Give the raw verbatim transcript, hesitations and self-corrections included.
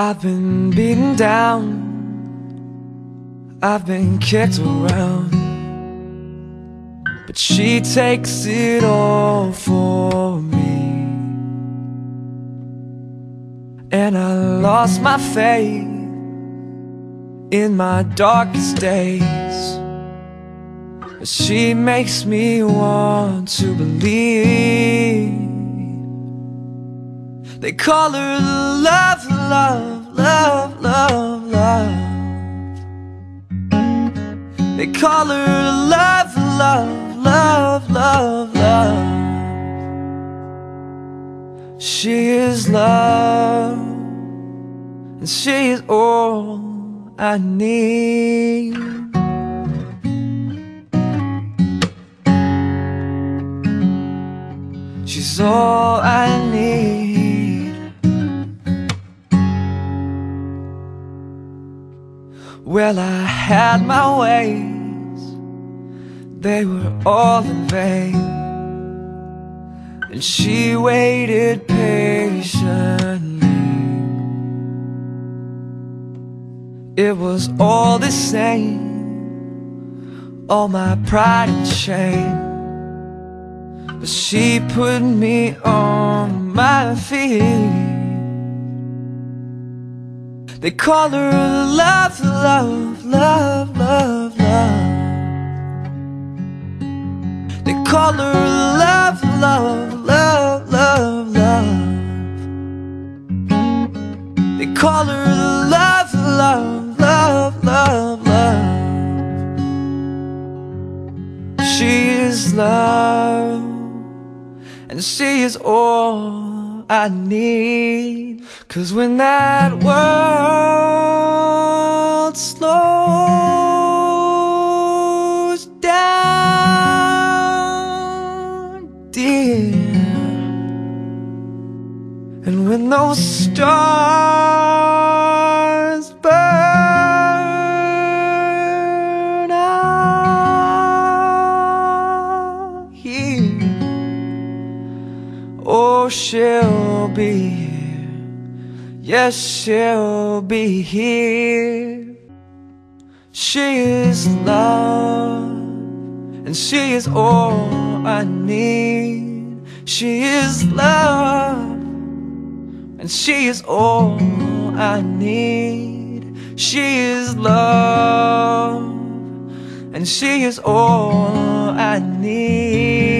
I've been beaten down, I've been kicked around, but she takes it all for me. And I lost my faith in my darkest days, but she makes me want to believe. They call her love, love, love, love, love. They call her love, love, love, love, love. She is love, and she is all I need. She's all I need. Well, I had my ways, they were all in vain, and she waited patiently. It was all the same, all my pride and shame, but she put me on my feet. They call her love, love, love, love, love. They call her love, love, love, love, love. They call her love, love, love, love, love. She is love, and she is all I need. 'Cause when that world slows down, dear, and when those stars burn out here, oh, she'll be here, yes, she'll be here. She is love, and she is all I need. She is love, and she is all I need. She is love, and she is all I need.